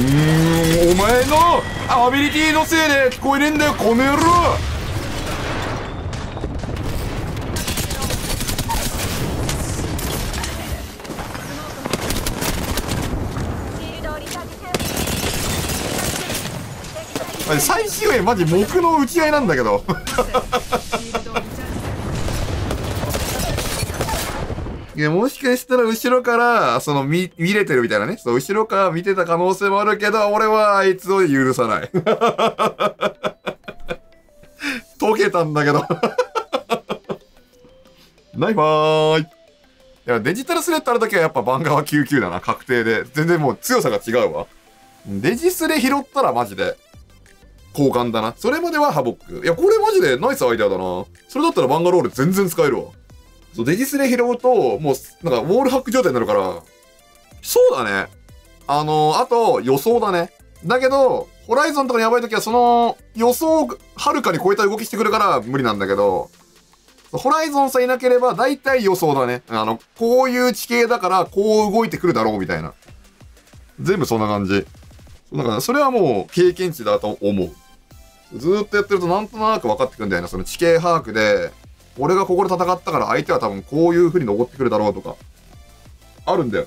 お前のアビリティのせいで聞こえねえんだよ、この野郎。最終兵マジ木の打ち合いなんだけどいや、もしかしたら後ろから、見れてるみたいなね。そう、後ろから見てた可能性もあるけど、俺はあいつを許さない。溶けたんだけど。ナイファーイ。いや、デジタルスレッドあるときはやっぱバンガーは99だな、確定で。全然もう強さが違うわ。デジスレ拾ったらマジで、交換だな。それまではハボック。いや、これマジでナイスアイデアだな。それだったらバンガロール全然使えるわ。そう、デジスレ拾うと、もう、なんか、ウォールハック状態になるから。そうだね。あと、予想だね。だけど、ホライゾンとかにやばいときは、その、予想をはるかに超えた動きしてくるから無理なんだけど、ホライゾンさえいなければ、だいたい予想だね。こういう地形だから、こう動いてくるだろう、みたいな。全部そんな感じ。だから、それはもう、経験値だと思う。ずーっとやってると、なんとなく分かってくるんだよね。その地形把握で、俺がここで戦ったから相手は多分こういう風に登ってくるだろうとか、あるんだよ。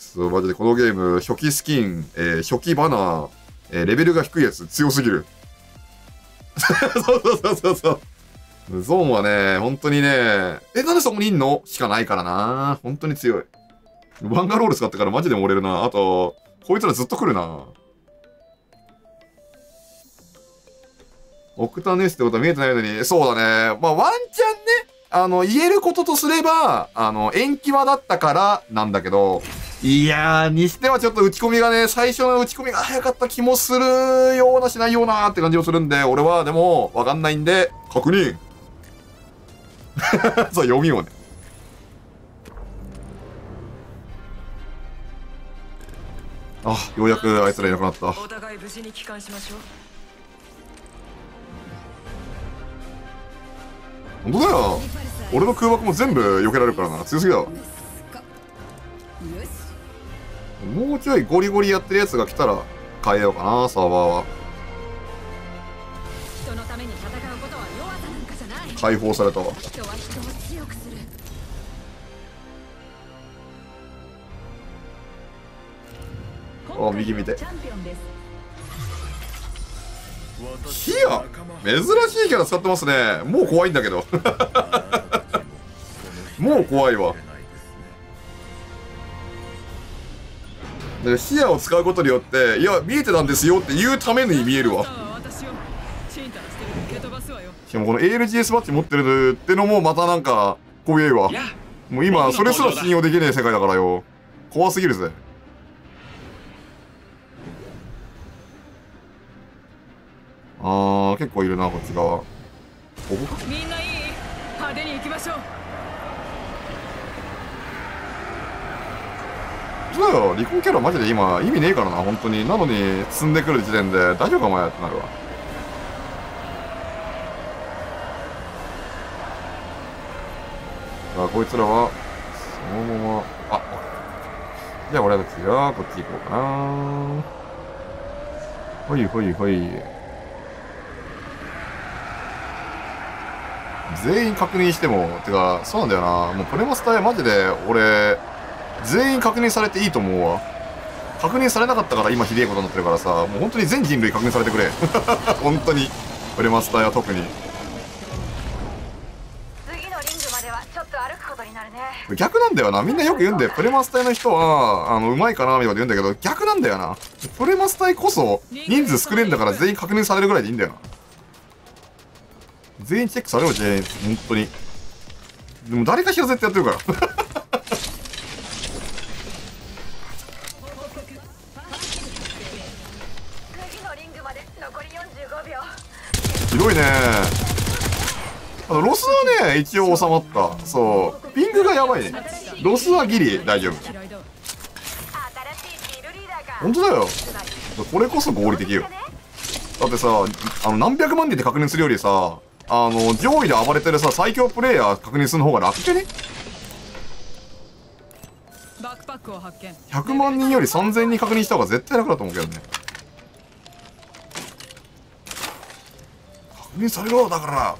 そう、マジでこのゲーム、初期スキン、初期バナー、レベルが低いやつ強すぎる。そう。ゾーンはね、本当にね、なんでそこにいんのしかないからな。本当に強い。バンガロール使ってからマジで漏れるな。あと、こいつらずっと来るな。オクタネスってことは見えてないのに、そうだね。まあ、ワンチャンね、言えることとすれば、延期はだったからなんだけど、いやー、にしてはちょっと打ち込みがね、最初の打ち込みが早かった気もするようなしないようなって感じもするんで、俺はでも、わかんないんで、確認。そう、読みをね。あ、ようやくあいつらいなくなった。お互い無事に帰還しましょう。本当だよ。俺の空爆も全部避けられるからな。強すぎだわ。もうちょいゴリゴリやってるやつが来たら変えようかな、サーバーは。解放されたわ。あ、右見て。ヒア、珍しいキャラ使ってますね。もう怖いんだけどもう怖いわ。視野を使うことによって、いや見えてたんですよって言うために見えるわ。しかもこの ALGS バッジ持ってるってのもまたなんか怖いわ。もう今それすら信用できねえ世界だからよ、怖すぎるぜ。あー、結構いるな、こっち側。ここみんないい、派手に行きましょう。そうだよ、離婚キャラマジで今意味ねえからな、本当に。なのに積んでくる時点で大丈夫かお前ってなるわ。あ、こいつらはそのまま、あ、じゃあ俺たちがこっち行こうかな。ほいほいほい。全員確認しても、てか、そうなんだよな。もうプレマスターマジで、俺、全員確認されていいと思うわ。確認されなかったから今ひでえことになってるからさ、もう本当に全人類確認されてくれ。本当に。プレマスターは特に。次のリングまではちょっと歩くことになるね。逆なんだよな。みんなよく言うんだよ。プレマスターの人は、うまいかな、みたいなこと言うんだけど、逆なんだよな。プレマスターこそ、人数少ねえんだから全員確認されるぐらいでいいんだよな。全員チェックされよ、全員。本当に。でも誰かしら絶対やってるから。ひどいね。ロスはね、一応収まった。そう。ピングがやばいね。ロスはギリ大丈夫。本当だよ。これこそ合理的よ。だってさ、何百万人で確認するよりさ、上位で暴れてるさ、最強プレイヤー確認するの方が楽じゃね。100万人より3000人確認した方が絶対楽だと思うけどね。確認されろ、だから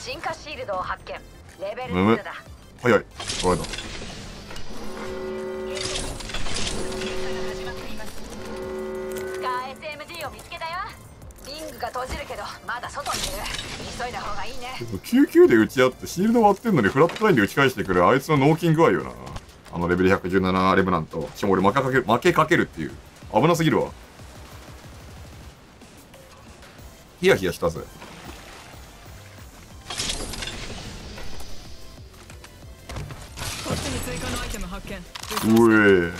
進化シールドを発見。レベル2だ。早い、捉えた。SMG を見つけたよ。リングが閉じるけどまだ外にいる。急いだ方がいいね。救急で打ち合ってシールド割ってんのにフラットラインで打ち返してくるあいつの脳筋具合よな。あのレベル117レブナント。しかも俺負けかけるっていう、危なすぎるわ。ヒヤヒヤしたぜ。うえ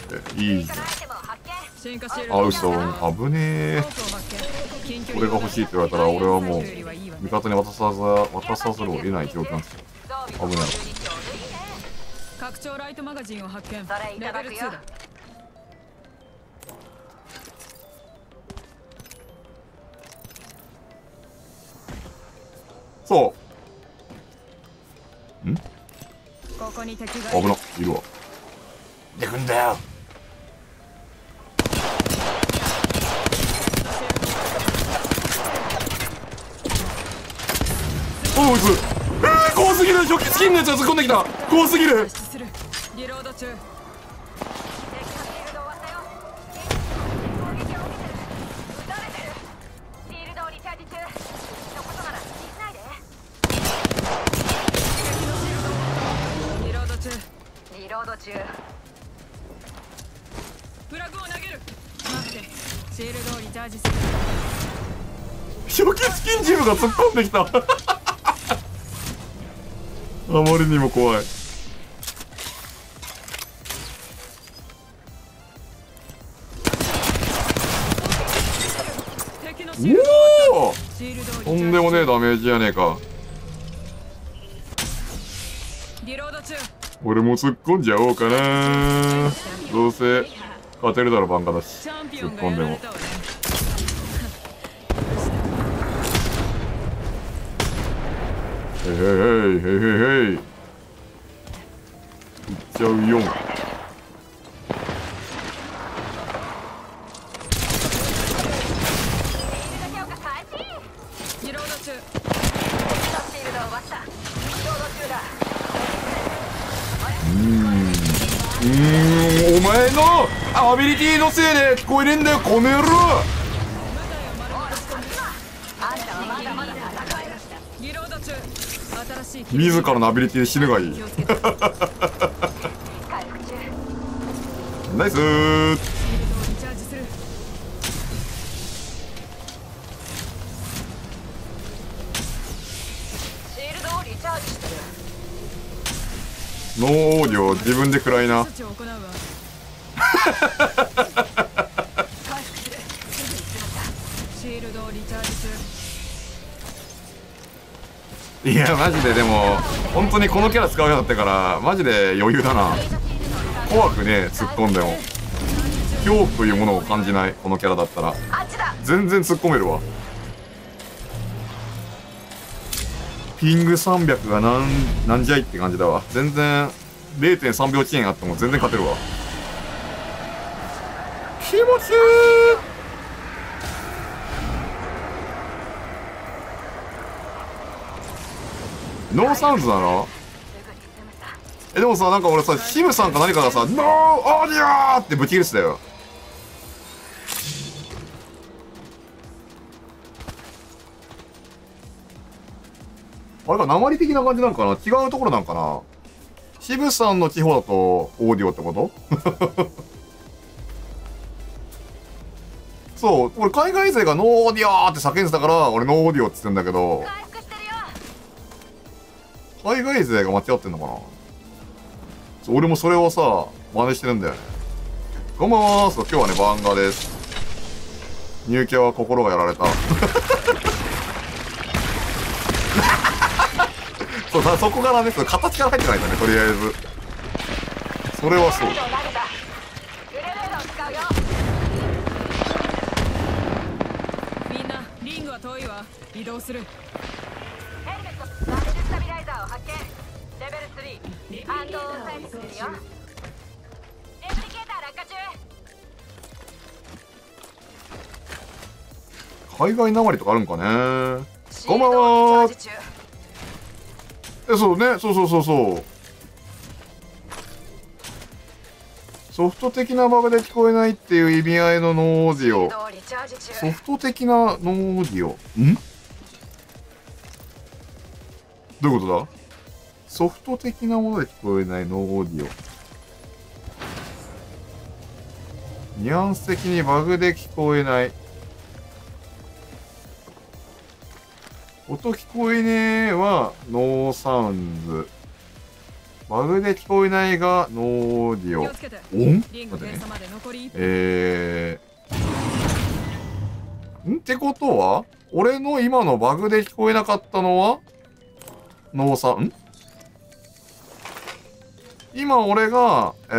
いいじゃん。あ、嘘、危ねえ。俺が欲しいって言われたら俺はもう味方に渡さざるを得ない状況なんですよ。危ない。拡張ライトマガジンを発見。レベル2だ。そう、ん、危なっ、いるわ。出てくんだよ。おい、こいつ、怖すぎる。初期スキンのやつが突っ込んできた。怖すぎる。プラグを投げる。待って、シールドをリチャージする。初期スキンジムが突っ込んできた。あまりにも怖い。おお、とんでもねえダメージやねえか。俺も突っ込んじゃおうかな。どうせ勝てるだろ、バンカだし。突っ込んでもへいへいへいへいへいへい、いっちゃうよ。お前のアビリティのせいで聞こえねえんだよ、この野郎。自らのアビリティで死ぬがいい。ナイスー。ノーオーディオ自分で暗いな。いやマジで、でも本当にこのキャラ使わなかったからマジで余裕だな。怖くねえ、突っ込んでも恐怖というものを感じない。このキャラだったら全然突っ込めるわ。ピング300がなんじゃいって感じだわ。全然 0.3 秒遅延あっても全然勝てるわ。気持ちいい。ノーサウンズなの？でもさ、なんか俺さ、シムさんか何かがさ、ノーオーディオーってぶち切れてたよ。あれか、鉛的な感じなんかな？違うところなんかな？シムさんの地方だとオーディオってこと？そう、俺海外勢がノーオーディオーって叫んでたから、俺ノーオーディオって言ってんだけど。海外勢が間違ってんのかな。俺もそれをさ、真似してるんだよね。こんばんはーす。今日はね、バンガです。入居は心がやられた。そうだ、そこからね、形から入ってないんだね、とりあえず。それはそう。みんな、リングは遠いわ。移動する。ヘルメット。発見。レベル3、反動を採取するよ。レプリケーター落下中。海外なまりとかあるんかね。こんばんは。え、そうね、そうそうそうそう。ソフト的なバグで聞こえないっていう意味合いのノーオーディオ。ソフト的なノーオーディオ。ん？どういうことだ？ソフト的なもので聞こえないノーオーディオ。ニュアンス的にバグで聞こえない。音聞こえねえはノーサウンズ。バグで聞こえないがノーオーディオ。音？待ってね。んってことは俺の今のバグで聞こえなかったのはノーサウン？今俺が、俺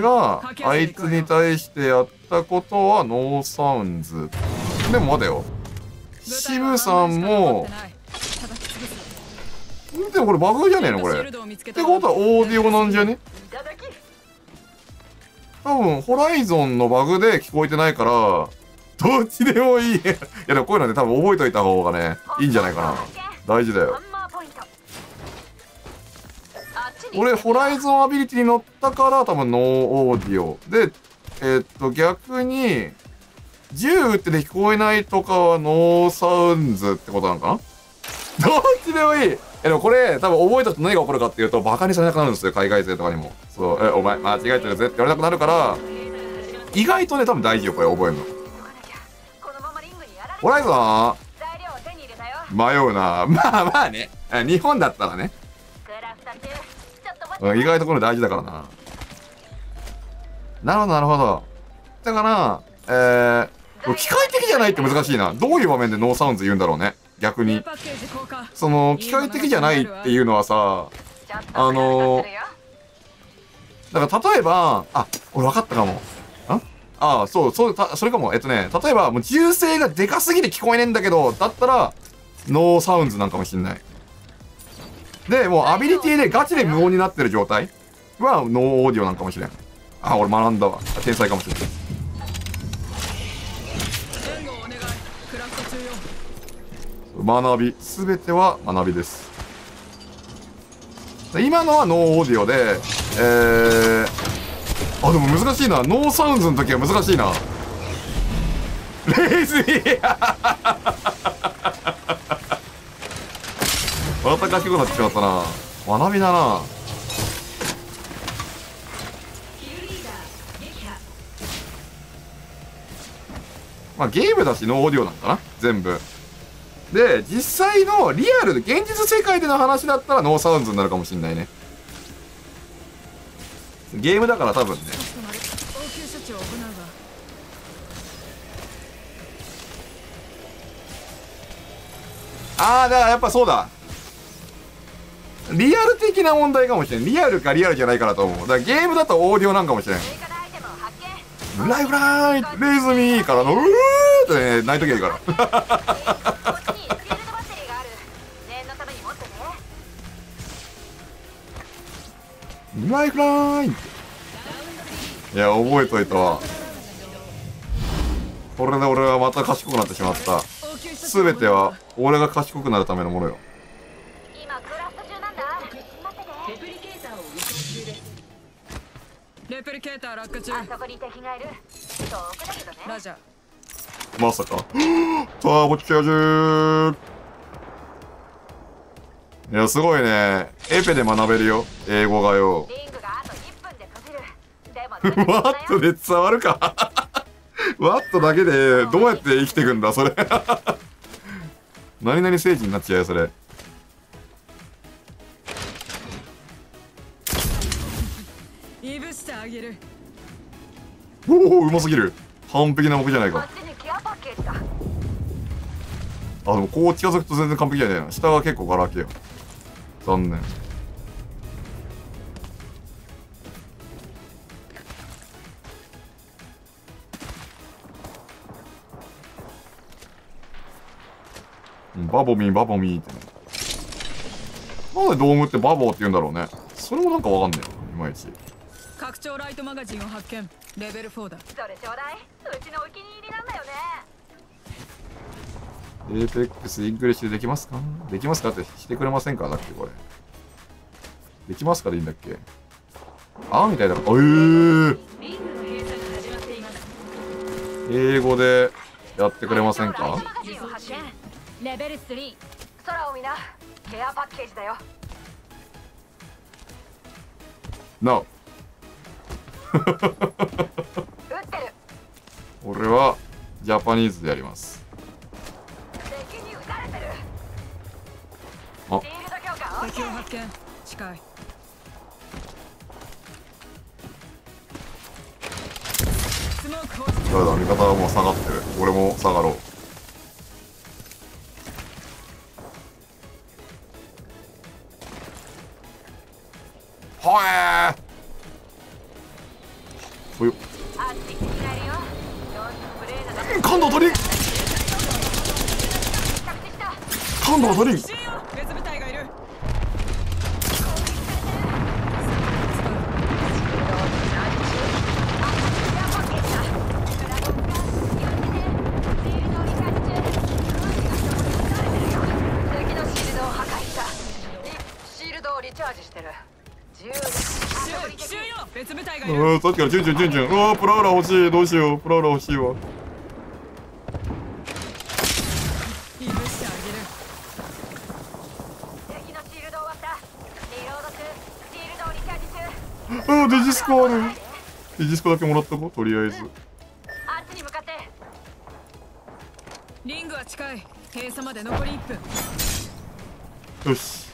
があいつに対してやったことはノーサウンズ。でも待てよ。渋さんも、でもこれバグじゃねえのこれ。ってことはオーディオなんじゃね？多分、ホライゾンのバグで聞こえてないから、どっちでもいい。いやでもこういうのね、多分覚えといた方がね、いいんじゃないかな。大事だよ。俺、ホライゾンアビリティに乗ったから、多分ノーオーディオ。で、逆に、銃撃ってで聞こえないとかはノーサウンズってことなのかな？どっちでもいい。でもこれ、多分覚えたと何が起こるかっていうと、バカにされなくなるんですよ、海外勢とかにも。そう、お前、間違えてるぜって言われなくなるから、意外とね、多分大事よ、これ覚えるの。ホライゾン迷うな。まあまあね。日本だったらね。意外とこれ大事だからな。なるほど、なるほど。だから、機械的じゃないって難しいな。どういう場面でノーサウンズ言うんだろうね。逆に。その、機械的じゃないっていうのはさ、だから例えば、あ、俺分かったかも。ああ、それかも。例えば、もう銃声がでかすぎて聞こえねえんだけど、だったら、ノーサウンズなんかもしんない。で、もうアビリティでガチで無音になってる状態は、ノーオーディオなんかもしれん。あ、俺学んだわ。天才かもしれん。学び。すべては学びです。今のはノーオーディオで、あ、でも難しいな。ノーサウンズの時は難しいな。レイジーまたかきこなってしまったな。学びだな。まあゲームだしノーオーディオなんかな全部。で、実際のリアル、現実世界での話だったらノーサウンズになるかもしれないね。ゲームだから多分ね。ああ、だからやっぱそうだ。リアル的な問題かもしれん。リアルかリアルじゃないからと思う。だからゲームだとオーディオなんかもしれん。フライフライレイズミーからのうーってね、泣いときゃいいから。フライフライ。いや、覚えといたわ。これで俺はまた賢くなってしまった。すべては俺が賢くなるためのものよ。まさか。ターボチャージ。いや、すごいね。エペで学べるよ。英語がよ。ワットで伝わるかワットだけでどうやって生きていくんだ、それ。何々聖人になっちゃうよ、それ。おお、うますぎる。完璧な僕じゃないか。あ、でもこう近づくと全然完璧じゃないな。下は結構ガラケーよ。残念。バボミーバボミーってね。なんでドームってバボーって言うんだろうね。それもなんかわかんねえいまいち。拡張ライトマガジンを発見。レベル4だ。それちょうだい。うちのお気に入りなんだよね。エーペックスイングリッシュできますか？できますかってしてくれませんか？だっけこれ。できますかでいいんだっけ？ああみたいだ。英語でやってくれませんか？レベル3。空を見な。ケアパッケージだよ。No。俺はジャパニーズでやります。あ、誰だ？味方はもう下がってる。俺も下がろう。はえー感動取り感動取りさっきからジュンジュンジュンジュン。うわー、プラウラ欲しい。どうしよう、プラウラ欲しいわ。うん、デジスコある。デジスコだけもらったぞ、とりあえず。あっちに向かって。リングは近い。閉鎖まで残り1分。よし。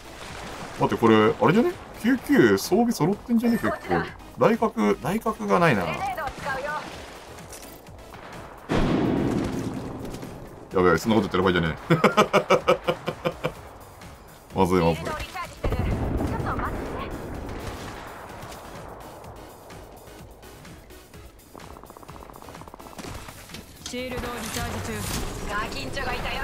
待って、これあれじゃね？99装備揃ってんじゃね？結構。大角がないな。やべえ、そんなこと言ってる場合じゃねえ。まずいまずい。シールドをリチャージ中。ガキンチョがいたよ。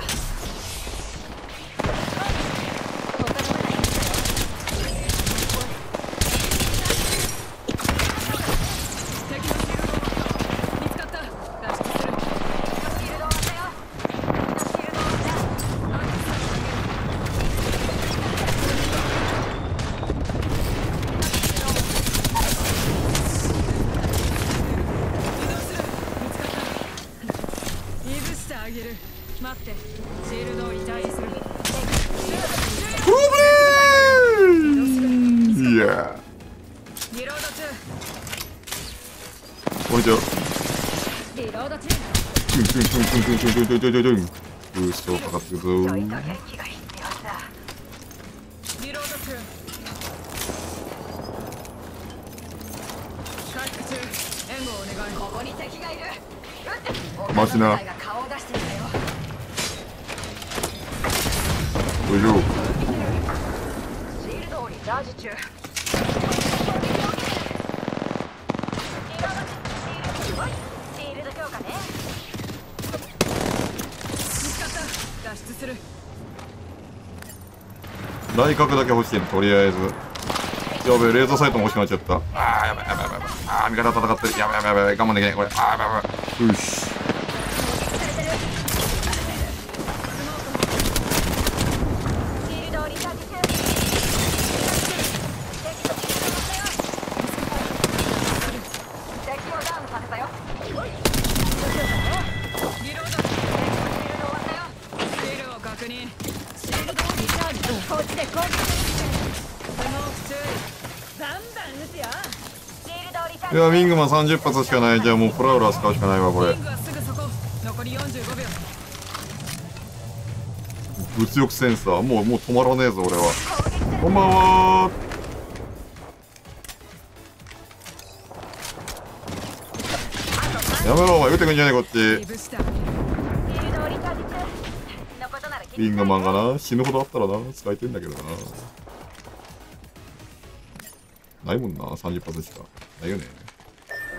ブーストをかかってるぞ。待ちな。おいしょ。内角だけ欲しいの、とりあえず。やべえ、レーザーサイトも欲しくなっちゃった。ああ、やべえ、やべえ、やべえ。ああ、味方戦ってる。やべえ、やべえ、やべえ。我慢できない、これ。ああ、やべえ、やべえ。よし。いや、ミングマン30発しかない。じゃあもうプラウラー使うしかないわ、これ。物欲センサー、もう止まらねえぞ、俺は。こんばんはー。やめろ、お前、撃ってくんじゃねえ、こっち。ミングマンがな、死ぬほどあったらな、使えてんだけどな。ないもんな、30発しか。だよね。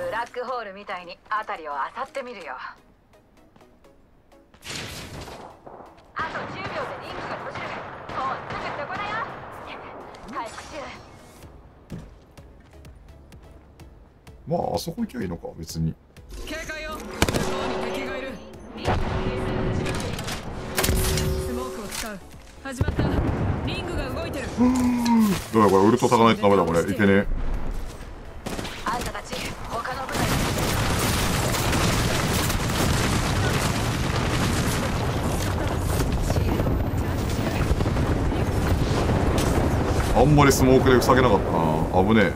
ブラックホールみたいにあたりをあさってみるよ。あと10秒でリングが閉じる。もうすぐそこだよ。まああそこ行きゃいいのか別に。警戒を。敵がいる。スモークを使う。始まった。リングが動いてる。どうだこれウルトたかないとダメだこれ。いけねえ。あんたたち他の部隊。あんまりスモークで塞げなかったな。危ねえ。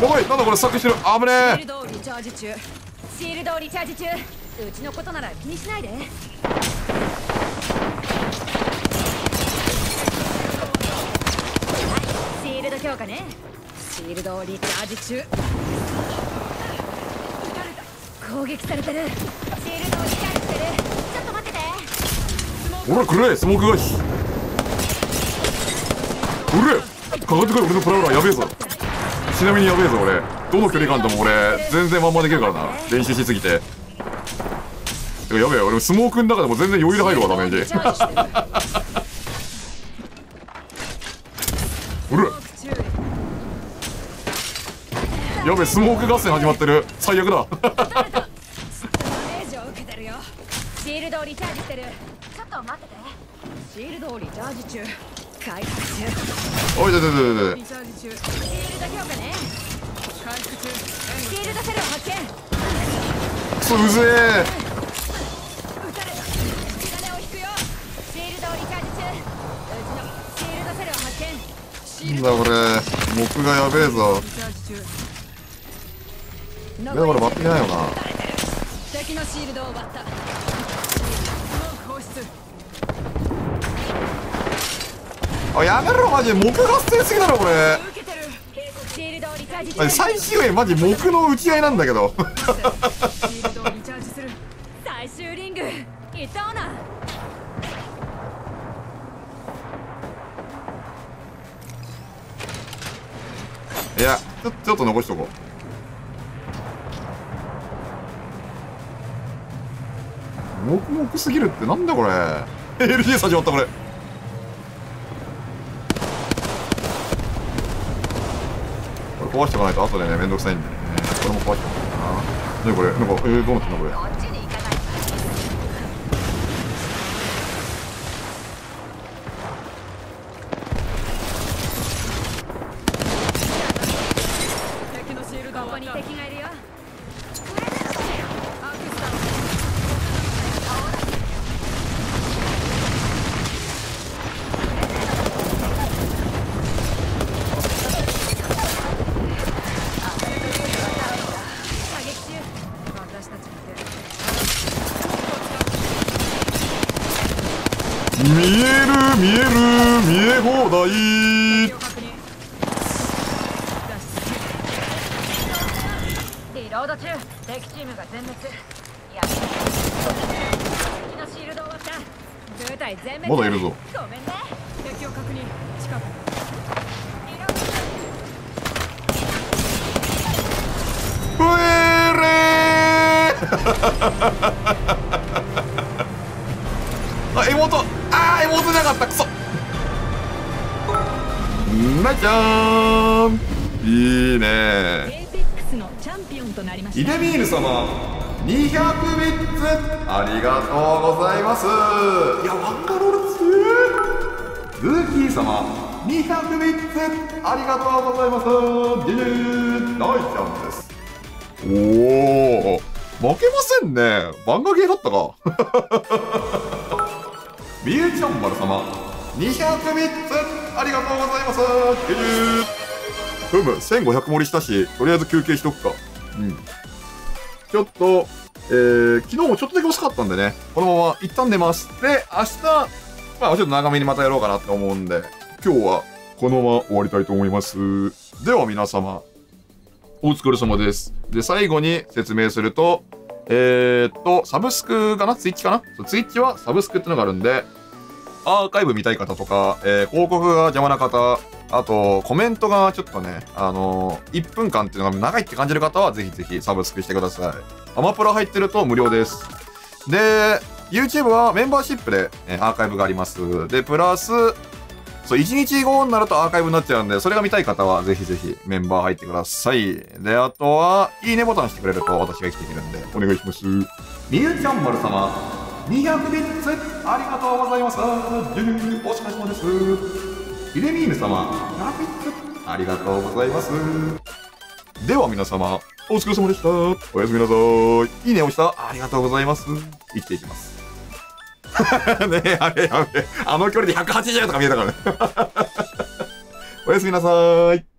やばい、なんだこれスタックしてる。危ねえ。シールドリチャージ中。うちのことなら気にしないで。シールド強化ね。シールドリチャージ中。攻撃されてる。シールドリチャージしてる。ちょっと待ってて。ほらくれスモークがひ。くれ。かかってくる俺のプラウラーやべえぞ。ちなみにやべえぞ俺。どの距離感でも俺全然まんまできるからな。練習しすぎて。てかやべえ俺スモークの中でも全然余裕で入るわダメージ。うるやべえスモーク合戦始まってる。最悪だ。シールドをリチャージしてる。ちょっと待ってて。シールドをリチャージ中。回復中。おいででででで。そううぜえ。なんだこれ木がやべえぞ。だから割ってないよな。敵のシールドを割った。あやめろマジで木合戦すぎだろこれ。最終円マジ木の打ち合いなんだけど。最終リングいたおな。いやちょっと残しとこう。木木すぎるってなんだこれ。LGS 始まったこれ。壊しておかないと後でねめんどくさいんでね。これも壊しておかないとな。何これなんかどうなってんだこれ。まだいるぞ。うえれあ妹あー妹じゃなかったクソ。ナイちゃーんいいね。イデミール様200ビッツありがとうございます。いやわかるっすー。ズーキー様200ビッツありがとうございます。デュナイちゃんです。おお負けませんね。漫画ゲーだったか。みゆちゃん丸様200ビッツありがとうございますデュ。ふむ1500盛りしたしとりあえず休憩しとくか。うんちょっと、昨日もちょっとだけ惜しかったんでね、このまま一旦寝ます。で、明日、まあちょっと長めにまたやろうかなと思うんで、今日はこのまま終わりたいと思います。では皆様、お疲れ様です。で、最後に説明すると、サブスクかなツイッチかなツイッチはサブスクってのがあるんで、アーカイブ見たい方とか、広告が邪魔な方、あと、コメントがちょっとね、1分間っていうのが長いって感じる方は、ぜひぜひサブスクしてください。アマプラ入ってると無料です。で、YouTube はメンバーシップでアーカイブがあります。で、プラス、そう、1日後になるとアーカイブになっちゃうんで、それが見たい方はぜひぜひメンバー入ってください。で、あとは、いいねボタンしてくれると私が生きていけるんで、お願いします。みゆちゃんまる様、200ビッツ、ありがとうございます。お疲れ様です。イレミーヌ様、100ビッツ、ありがとうございます。では皆様、お疲れ様でした。おやすみなさい。いいねをした。ありがとうございます。生きていきます。ねえ、あれやべえ。あの距離で180とか見えたからね。おやすみなさーい。